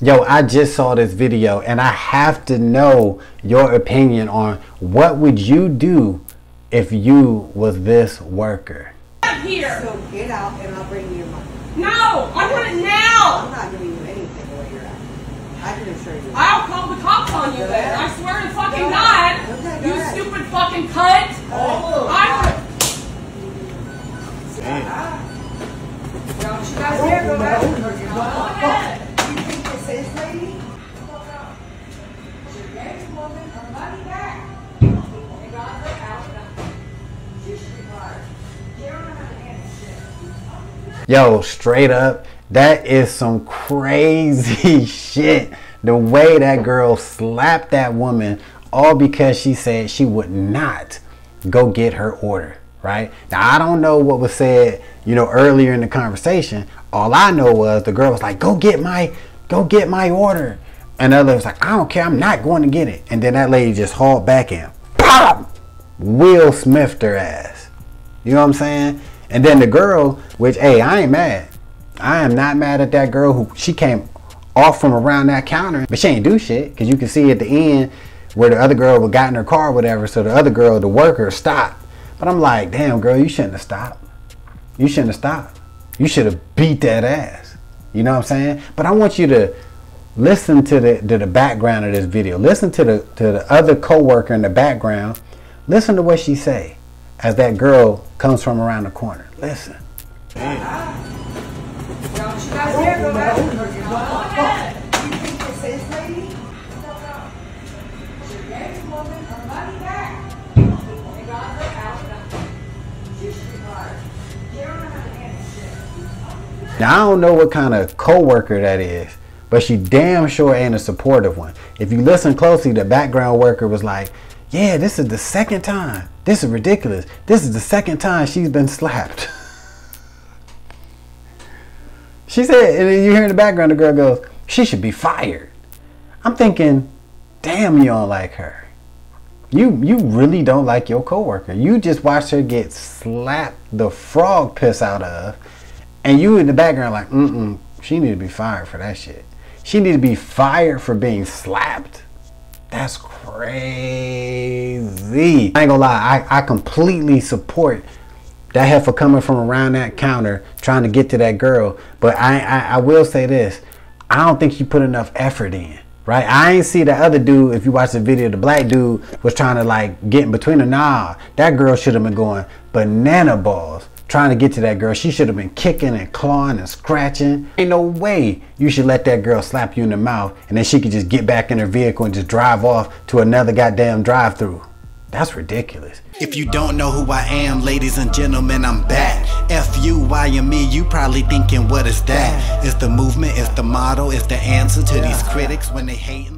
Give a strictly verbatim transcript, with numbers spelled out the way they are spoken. Yo, I just saw this video and I have to know your opinion on what would you do if you was this worker. Up here. So get out and I'll bring you your money. No, I want it now. I'm not giving you anything while you're out. I can assure you. I'll call the cops on you then. I swear to fucking go God. Okay, go you ahead. Stupid fucking cunt. Oh, I don't. Don't you guys dare go back. Go ahead. This lady, she gave the woman her money back and got her out nothing. She should be fired. She don't know how to handle shit. Yo, straight up, that is some crazy shit. The way that girl slapped that woman, all because she said she would not go get her order, right? Now, I don't know what was said, you know, earlier in the conversation. All I know was the girl was like, go get my Go get my order. Another was like, I don't care, I'm not going to get it. And then that lady just hauled back and pop! Will Smith her ass. You know what I'm saying? And then the girl, which, hey, I ain't mad. I am not mad at that girl who, she came off from around that counter, but she ain't do shit. Because you can see at the end where the other girl got in her car or whatever. So the other girl, the worker, stopped. But I'm like, damn, girl, you shouldn't have stopped. You shouldn't have stopped. You should have beat that ass. You know what I'm saying? But I want you to listen to the to the background of this video. Listen to the to the other co-worker in the background. Listen to what she say as that girl comes from around the corner. Listen. Damn. Don't you guys dare go back. You think this is lady? She gave the woman her money back and got her out nothing. She should be fired. She don't know how to handle shit. Now I don't know what kind of co-worker that is, but she damn sure ain't a supportive one. If you listen closely, the background worker was like, yeah, this is the second time. This is ridiculous. This is the second time she's been slapped. She said, and then you hear in the background, the girl goes, she should be fired. I'm thinking, damn, you don't like her. You, you really don't like your coworker. You just watched her get slapped the frog piss out of, and you in the background like, mm-mm, she need to be fired for that shit. She need to be fired for being slapped. That's crazy. I ain't gonna lie, I, I completely support that heifer coming from around that counter trying to get to that girl. But I, I, I will say this, I don't think she put enough effort in, right? I ain't see the other dude, if you watch the video, the black dude was trying to like get in between her. Nah, that girl should have been going banana balls trying to get to that girl. She should have been kicking and clawing and scratching. Ain't no way you should let that girl slap you in the mouth and then she could just get back in her vehicle and just drive off to another goddamn drive-through. That's ridiculous. If you don't know who I am, ladies and gentlemen, I'm back. F U I M E, you probably thinking, what is that? It's the movement, it's the model, it's the answer to these critics when they hating.